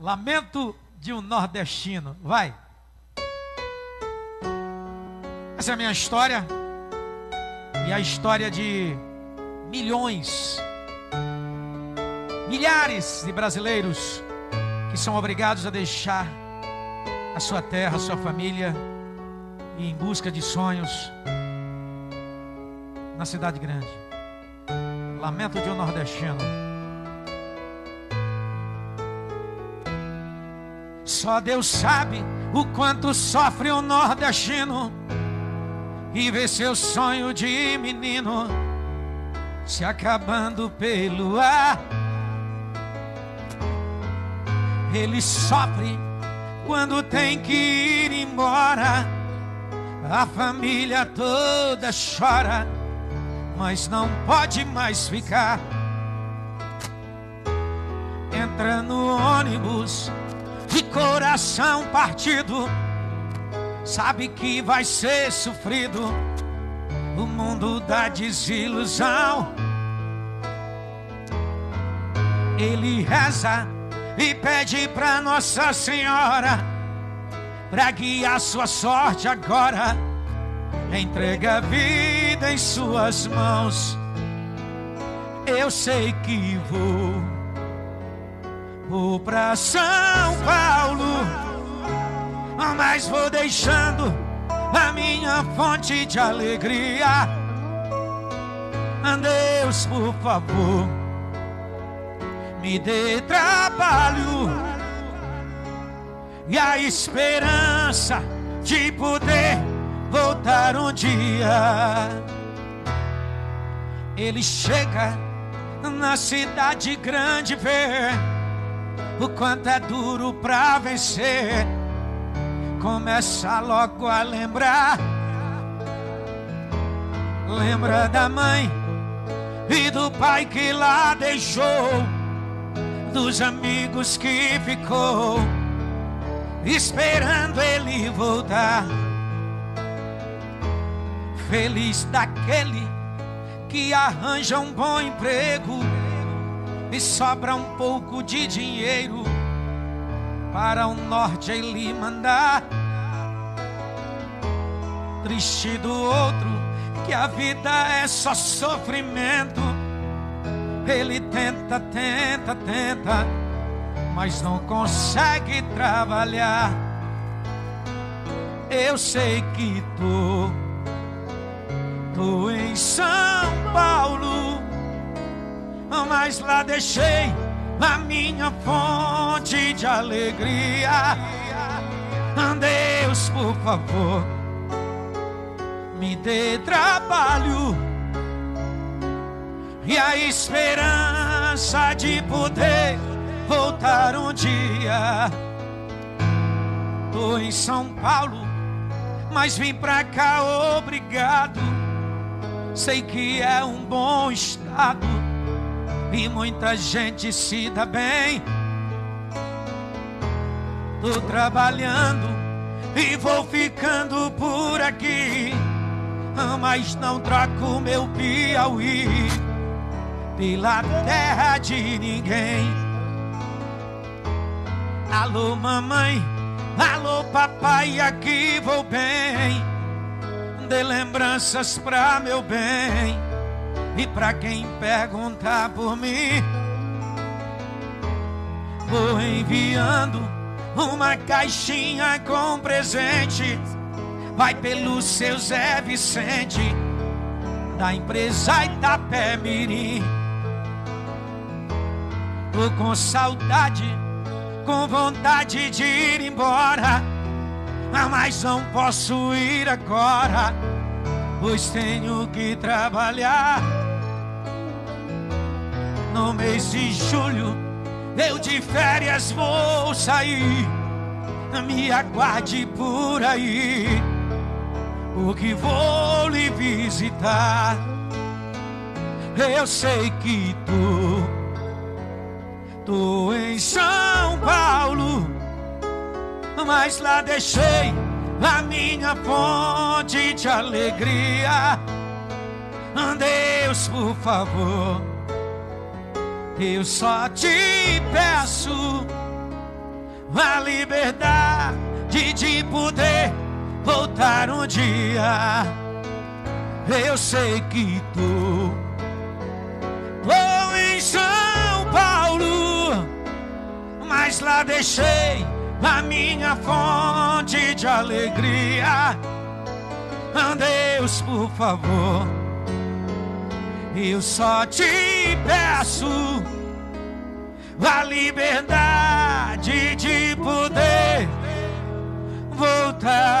Lamento de um Nordestino. Vai. Essa é a minha história e a história de milhões, milhares de brasileiros que são obrigados a deixar a sua terra, a sua família, e em busca de sonhos na cidade grande. Lamento de um Nordestino. Só Deus sabe o quanto sofre um nordestino e vê seu sonho de menino se acabando pelo ar. Ele sofre quando tem que ir embora, a família toda chora, mas não pode mais ficar. Entra no ônibus de coração partido, sabe que vai ser sofrido o mundo da desilusão. Ele reza e pede pra Nossa Senhora pra guiar sua sorte agora. Entrega a vida em suas mãos. Eu sei que vou pra São Paulo, mas vou deixando a minha fonte de alegria. Deus, por favor, me dê trabalho e a esperança de poder voltar um dia. Ele chega na cidade grande, vê o quanto é duro pra vencer. Começa logo a lembrar, lembra da mãe e do pai que lá deixou, dos amigos que ficou esperando ele voltar. Feliz daquele que arranja um bom emprego e sobra um pouco de dinheiro para o norte ele mandar. Triste do outro que a vida é só sofrimento. Ele tenta, tenta, tenta, mas não consegue trabalhar. Eu sei que tô em São Paulo, mas lá deixei a minha fonte de alegria. Deus, por favor, me dê trabalho e a esperança de poder voltar um dia. Tô em São Paulo, mas vim pra cá obrigado. Sei que é um bom estado e muita gente se dá bem. Tô trabalhando e vou ficando por aqui, mas não troco meu Piauí pela terra de ninguém. Alô mamãe, alô papai, aqui vou bem. Dê lembranças pra meu bem e pra quem perguntar por mim. Vou enviando uma caixinha com presente, vai pelo seu Zé Vicente, da empresa Itapé-Mirim. Tô com saudade, com vontade de ir embora, mas não posso ir agora, pois tenho que trabalhar. No mês de julho eu de férias vou sair, me aguarde por aí, porque vou lhe visitar. Eu sei que tô em São Paulo, mas lá deixei a minha fonte de alegria. Deus, por favor, eu só te peço a liberdade de poder voltar um dia. Eu sei que tô em São Paulo, mas lá deixei a minha fonte de alegria. Deus, por favor, eu só te peço a liberdade de poder voltar.